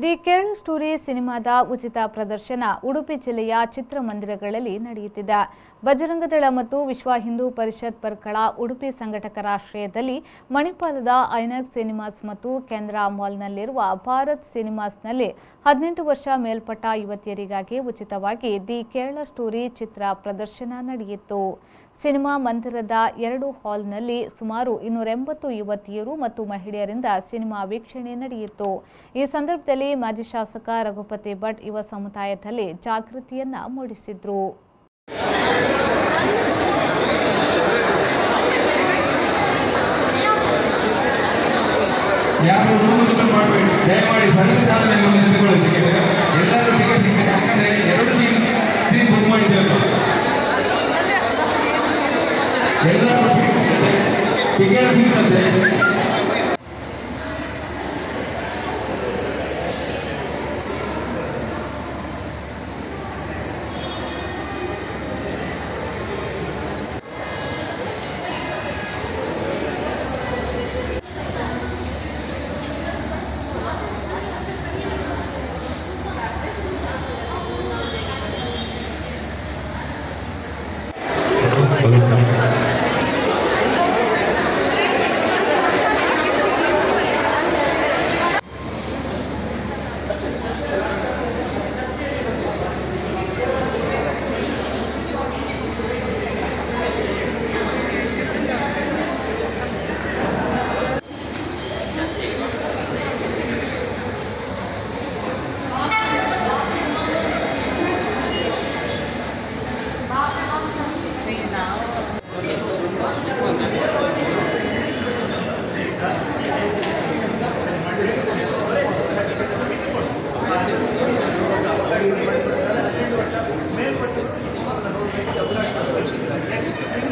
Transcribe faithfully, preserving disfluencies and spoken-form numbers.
The Kerala story ಸಿನಿಮಾದ ಉಚಿತ ಪ್ರದರ್ಶನ ಉಡುಪಿ ಜಿಲ್ಲೆಯ ಚಿತ್ರಮಂದಿರಗಳಲ್ಲಿ ನಡೆಯುತ್ತಿದೆ. ಬಜರಂಗದಳ ಮತ್ತು ವಿಶ್ವ ಹಿಂದೂ ಪರಿಷತ್ ಪರ್ಕಳ ಉಡುಪಿ ಸಂಘಟಕರ ಆಶ್ರಯದಲ್ಲಿ ಮಣಿಪಾಲದ ಐನಾಕ್ಸ್ ಸಿನಿಮಾಸ್ ಮತ್ತು ಕೆನರಾ ಮಾಲ್ನಲ್ಲಿರುವ ಭಾರತ್ ಸಿನಿಮಾಸ್ನಲ್ಲಿ ಹದಿನೆಂಟು ವರ್ಷ ಮೇಲ್ಪಟ್ಟ ಯುವತಿಯರಿಗಾಗಿ ಉಚಿತವಾಗಿ ದಿ ಕೇರಳ ಸ್ಟೋರಿ ಚಿತ್ರ ಪ್ರದರ್ಶನ ನಡೆಯಿತು. ಸಿನಿಮಾ ಮಂದಿರದ ಎರಡು ಹಾಲ್ನಲ್ಲಿ ಸುಮಾರು ಇನ್ನೂರ ಎಂಬತ್ತು ಯುವತಿಯರು ಮತ್ತು ಮಹಿಳೆಯರಿಂದ ಸಿನಿಮಾ ವೀಕ್ಷಣೆ ನಡೆಯಿತು. ಈ ಸಂದರ್ಭದಲ್ಲಿ ಮಾಜಿ ಶಾಸಕ ರಘುಪತಿ ಭಟ್ ಯುವ ಸಮುದಾಯದಲ್ಲಿ ಜಾಗೃತಿಯನ್ನ ಮೂಡಿಸಿದರು. Thank you.